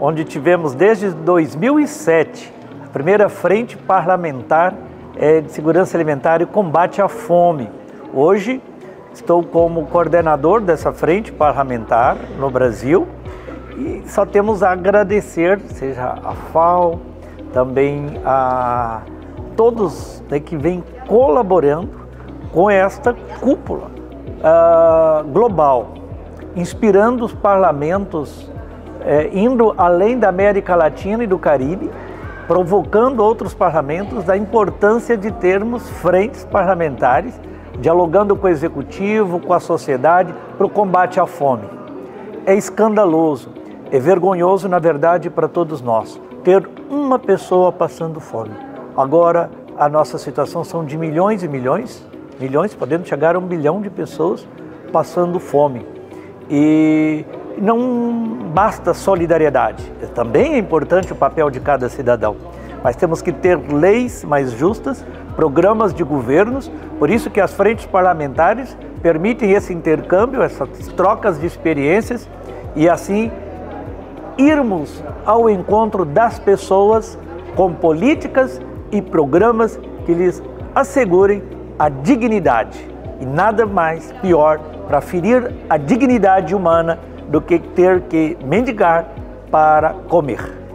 onde tivemos desde 2007 a primeira frente parlamentar de segurança alimentar e combate à fome. Hoje estou como coordenador dessa frente parlamentar no Brasil e só temos a agradecer, seja a FAO, também a todos que vêm colaborando com esta cúpula global, inspirando os parlamentos, indo além da América Latina e do Caribe, provocando outros parlamentos da importância de termos frentes parlamentares, dialogando com o executivo, com a sociedade, para o combate à fome. É escandaloso, é vergonhoso, na verdade, para todos nós, ter uma pessoa passando fome. Agora, a nossa situação são de milhões e milhões, podendo chegar a 1 bilhão de pessoas passando fome. E não basta solidariedade, também é importante o papel de cada cidadão, mas temos que ter leis mais justas, programas de governos, por isso que as frentes parlamentares permitem esse intercâmbio, essas trocas de experiências e assim irmos ao encontro das pessoas com políticas e programas que lhes assegurem a dignidade. E nada mais pior para ferir a dignidade humana do que ter que mendigar para comer.